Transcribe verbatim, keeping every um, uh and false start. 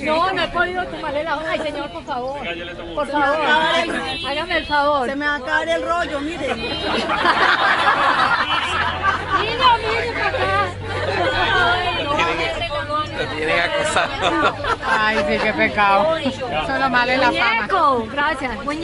No, no he podido tomarle la hoja. Ay, señor, por favor. Por favor, hágame el favor. Se me va a caer el rollo, mire. Niño, mire para acá. Te tienen acosado. Ay, sí, qué pecado. Solo mal es la fama. Gracias.